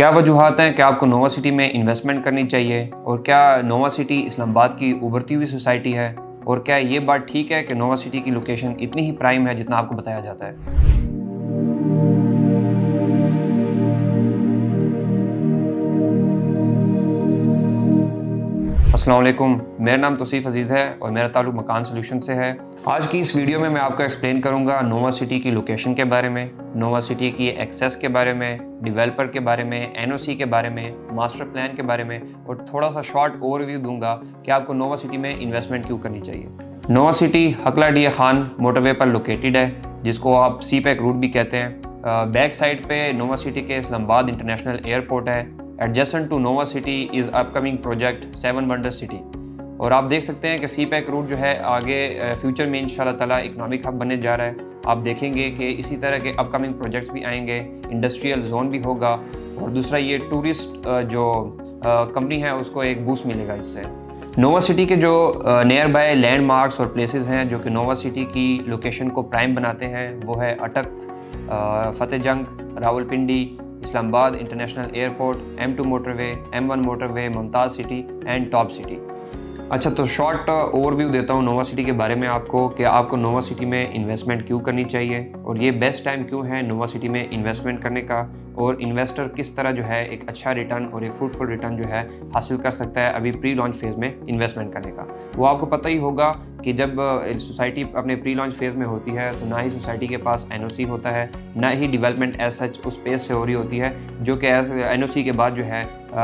क्या वजूहत हैं कि आपको नोवा सिटी में इन्वेस्टमेंट करनी चाहिए, और क्या नोवा सिटी इस्लामाबाद की उभरती हुई सोसाइटी है, और क्या ये बात ठीक है कि नोवा सिटी की लोकेशन इतनी ही प्राइम है जितना आपको बताया जाता है। अस्सलामु अलैकुम, मेरा नाम तौसीफ अज़ीज़ है और मेरा ताल्लुक मकान सोल्यूशन से है। आज की इस वीडियो में मैं आपको एक्सप्लेन करूंगा नोवा सिटी की लोकेशन के बारे में, नोवा सिटी की एक्सेस के बारे में, डेवलपर के बारे में, एनओसी के बारे में, मास्टर प्लान के बारे में, और थोड़ा सा शॉर्ट ओवरव्यू दूंगा कि आपको नोवा सिटी में इन्वेस्टमेंट क्यों करनी चाहिए। Nova City Hakla D Khan motorway पर लोकेटेड है, जिसको आप C-Pack रूट भी कहते हैं। बैक साइड पर नोवा सिटी के इस्लामाबाद इंटरनेशनल एयरपोर्ट है। Adjacent to Nova City is upcoming project 7 wonder city. और आप देख सकते हैं कि C-Pack रूट जो है आगे फ्यूचर में इंशाल्लाह ताला इकनॉमिक हब बनने जा रहा है। आप देखेंगे कि इसी तरह के अपकमिंग प्रोजेक्ट्स भी आएंगे, इंडस्ट्रियल जोन भी होगा, और दूसरा ये टूरिस्ट जो कंपनी है उसको एक बूस्ट मिलेगा इससे। नोवा सिटी के जो नियर बाय लैंड मार्क्स और प्लेसेस हैं जो कि नोवा सिटी की लोकेशन को प्राइम बनाते हैं, वो है Attock, Fateh Jang, Rawalpindi, Islamabad international airport, M2 motorway, M1 motorway, Mumtaz city and top city. अच्छा, तो शॉर्ट ओवरव्यू देता हूँ नोवा सिटी के बारे में आपको कि आपको नोवा सिटी में इन्वेस्टमेंट क्यों करनी चाहिए, और ये बेस्ट टाइम क्यों है नोवा सिटी में इन्वेस्टमेंट करने का, और इन्वेस्टर किस तरह जो है एक अच्छा रिटर्न और एक फ्रूटफुल रिटर्न जो है हासिल कर सकता है अभी प्री लॉन्च फेज़ में इन्वेस्टमेंट करने का। वो आपको पता ही होगा कि जब सोसाइटी अपने प्री लॉन्च फेज़ में होती है तो ना ही सोसाइटी के पास NOC होता है, ना ही डेवलपमेंट एज सच उस पेस से हो रही होती है जो कि NOC के बाद जो है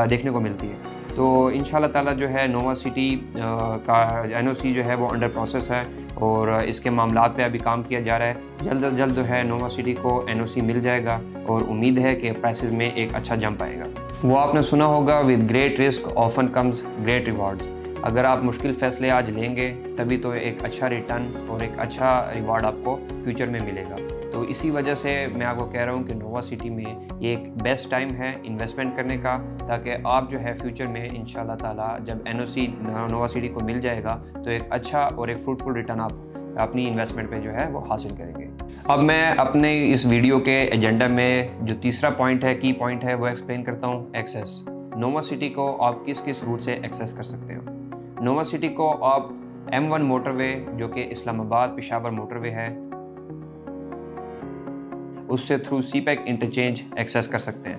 देखने को मिलती है। तो इंशाल्लाह ताला जो है नोवा सिटी का NOC जो है वो अंडर प्रोसेस है और इसके मामला पे अभी काम किया जा रहा है। जल्द अज जल्द जो है नोवा सिटी को NOC मिल जाएगा और उम्मीद है कि प्राइसेस में एक अच्छा जंप आएगा। वो आपने सुना होगा, with great risk often comes great rewards. अगर आप मुश्किल फ़ैसले आज लेंगे तभी तो एक अच्छा रिटर्न और एक अच्छा रिवार्ड आपको फ्यूचर में मिलेगा। तो इसी वजह से मैं आपको कह रहा हूँ कि नोवा सिटी में ये एक बेस्ट टाइम है इन्वेस्टमेंट करने का, ताकि आप जो है फ्यूचर में इंशाल्लाह ताला जब NOC नोवा सिटी को मिल जाएगा तो एक अच्छा और एक फ्रूटफुल रिटर्न आप अपनी इन्वेस्टमेंट पे जो है वो हासिल करेंगे। अब मैं अपने इस वीडियो के एजेंडा में जो तीसरा पॉइंट है, की पॉइंट है, वो एक्सप्लेन करता हूँ, एक्सेस। नोवा सिटी को आप किस किस रूट से एक्सेस कर सकते हो। नोवा सिटी को आप M1 मोटरवे जो कि इस्लामाबाद पेशावर मोटरवे है, उससे थ्रू C-Pack इंटरचेंज एक्सेस कर सकते हैं।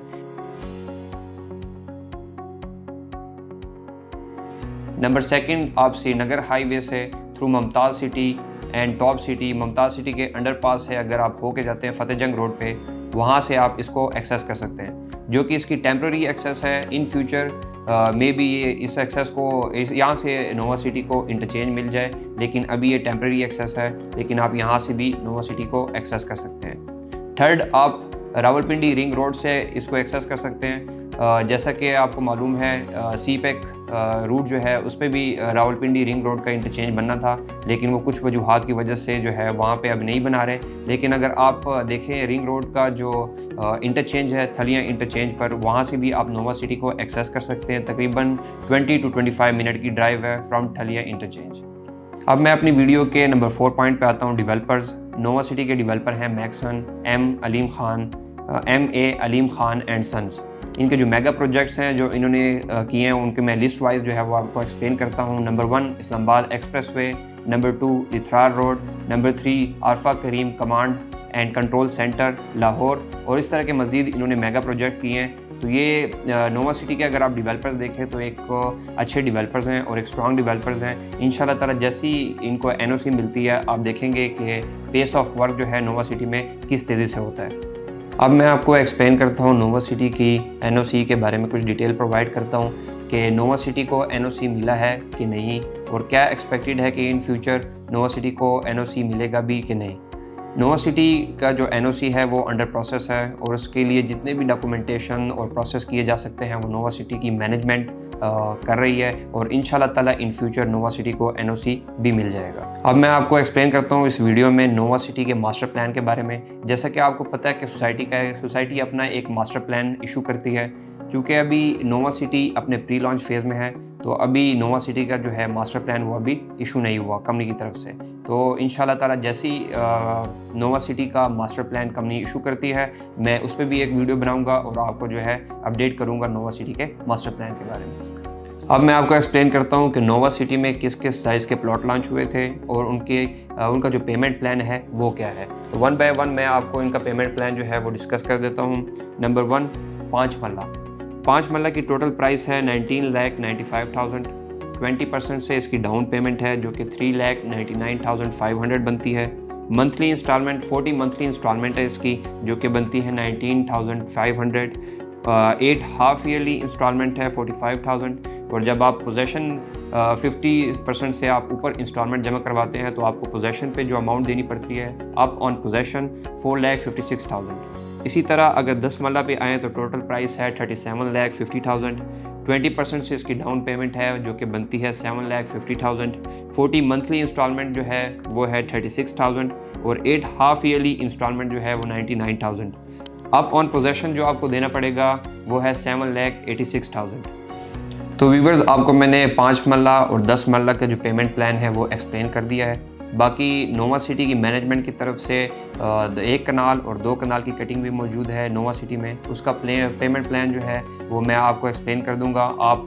नंबर सेकंड, आप श्रीनगर हाईवे से through Mumtaz city and top city, Mumtaz city के अंडरपास से अगर आप होके जाते हैं फतेह जंग रोड पे, वहाँ से आप इसको एक्सेस कर सकते हैं, जो कि इसकी टेम्प्रेरी एक्सेस है। इन फ्यूचर मे बी ये इस एक्सेस को यहाँ से नोवा सिटी को इंटरचेंज मिल जाए, लेकिन अभी ये टेम्प्रेरी एक्सेस है, लेकिन आप यहाँ से भी नोवा सिटी को एक्सेस कर सकते हैं। थर्ड, आप रावलपिंडी रिंग रोड से इसको एक्सेस कर सकते हैं। जैसा कि आपको मालूम है C-Pack रूट जो है उस पर भी रावलपिंडी रिंग रोड का इंटरचेंज बनना था, लेकिन वो कुछ वजूहात की वजह से जो है वहाँ पे अब नहीं बना रहे। लेकिन अगर आप देखें रिंग रोड का जो इंटरचेंज है थलिया इंटरचेंज पर, वहाँ से भी आप नोवा सिटी को एक्सेस कर सकते हैं। तकरीबन 20 टू 25 मिनट की ड्राइव है फ्रॉम थलिया इंटरचेंज। अब मैं अपनी वीडियो के नंबर 4 पॉइंट पर आता हूँ, डिवेलपर्स। नोवा सिटी के डिवेलपर हैं Maxon, M. Aleem Khan and sons. इनके जो मेगा प्रोजेक्ट्स हैं जो इन्होंने किए हैं उनके मैं लिस्ट वाइज जो है वो आपको एक्सप्लेन करता हूँ। नंबर 1 इस्लामाबाद एक्सप्रेसवे, नंबर 2 इथरार road, number 3 Arfa Karim command and control centre Lahore, और इस तरह के मज़ीद इन्होंने मेगा प्रोजेक्ट किए हैं। तो ये नोवा सिटी के अगर आप डिवेलपर्स देखें तो एक अच्छे डिवेलपर्स हैं और एक स्ट्रॉन्ग डिवेलपर्स हैं। इंशाल्लाह ताला जैसी इनको NOC मिलती है आप देखेंगे कि पेस ऑफ वर्क जो है नोवा सिटी में किस तेज़ी से होता है। अब मैं आपको एक्सप्लेन करता हूँ नोवा सिटी की NOC के बारे में, कुछ डिटेल प्रोवाइड करता हूँ कि नोवा सिटी को NOC मिला है कि नहीं, और क्या एक्सपेक्टेड है कि इन फ्यूचर नोवा सिटी को NOC मिलेगा भी कि नहीं। नोवा सिटी का जो NOC है वो अंडर प्रोसेस है, और उसके लिए जितने भी डॉक्यूमेंटेशन और प्रोसेस किए जा सकते हैं वो नोवा सिटी की मैनेजमेंट कर रही है, और इंशाल्लाह ताला इन फ्यूचर नोवा सिटी को NOC भी मिल जाएगा। अब मैं आपको एक्सप्लेन करता हूँ इस वीडियो में नोवा सिटी के मास्टर प्लान के बारे में। जैसा कि आपको पता है कि सोसाइटी अपना एक मास्टर प्लान इशू करती है। चूँकि अभी नोवा सिटी अपने प्री लॉन्च फेज़ में है, तो अभी नोवा सिटी का जो है मास्टर प्लान वो अभी इशू नहीं हुआ कंपनी की तरफ से। तो इंशाल्लाह ताला जैसी नोवा सिटी का मास्टर प्लान कंपनी इशू करती है मैं उस पर भी एक वीडियो बनाऊंगा और आपको जो है अपडेट करूंगा नोवा सिटी के मास्टर प्लान के बारे में। अब मैं आपको एक्सप्लेन करता हूं कि नोवा सिटी में किस किस साइज़ के प्लॉट लॉन्च हुए थे और उनका जो पेमेंट प्लान है वो क्या है। तो वन बाय वन मैं आपको इनका पेमेंट प्लान जो है वो डिस्कस कर देता हूं। नंबर वन, 5 मल्ला की टोटल प्राइस है 19,95,000। 20% से इसकी डाउन पेमेंट है जो कि 3,99,500 बनती है। मंथली इंस्टॉलमेंट 40 मंथली इंस्टॉलमेंट है इसकी जो कि बनती है 19,500। 8 हाफ ईयरली इंस्टॉलमेंट है 45,000 और जब आप पोजेसन 50% से आप ऊपर इंस्टॉलमेंट जमा करवाते हैं तो आपको पोजेसन पे जो अमाउंट देनी पड़ती है अप ऑन पोजेसन 4,56,000। इसी तरह अगर 10 मल्ला पे आएँ तो टोटल प्राइस है 37,50,000। 20% से इसकी डाउन पेमेंट है जो कि बनती है 7,50,000। 40 मंथली इंस्टॉलमेंट जो है वो है 36,000 और 8 हाफ ईयरली इंस्टॉलमेंट जो है वो 99,000। अप ऑन पोजेसन जो आपको देना पड़ेगा वो है 7,86,000। तो व्यूवर्स आपको मैंने 5 मल्ला और 10 मल्ला का जो पेमेंट प्लान है वो एक्सप्लेन कर दिया है। बाकी नोवा सिटी की मैनेजमेंट की तरफ से 1 कनाल और 2 कनाल की कटिंग भी मौजूद है नोवा सिटी में। उसका पेमेंट प्लान जो है वो मैं आपको एक्सप्लेन कर दूंगा। आप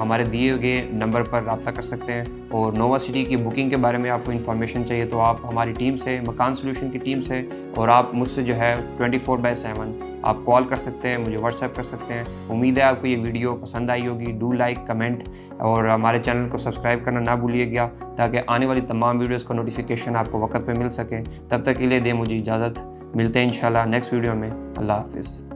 हमारे दिए गए नंबर पर रब्ता कर सकते हैं और नोवा सिटी की बुकिंग के बारे में आपको इन्फॉर्मेशन चाहिए तो आप हमारी टीम से, मकान सोल्यूशन की टीम से, और आप मुझसे जो है 24/7 आप कॉल कर सकते हैं, मुझे व्हाट्सएप कर सकते हैं। उम्मीद है आपको ये वीडियो पसंद आई होगी। डू लाइक, कमेंट और हमारे चैनल को सब्सक्राइब करना ना भूलिएगा ताकि आने वाली तमाम वीडियोस का नोटिफिकेशन आपको वक्त पे मिल सके। तब तक के लिए दे मुझे इजाज़त, मिलते हैं इंशाल्लाह नेक्स्ट वीडियो में। अल्लाह हाफिज़।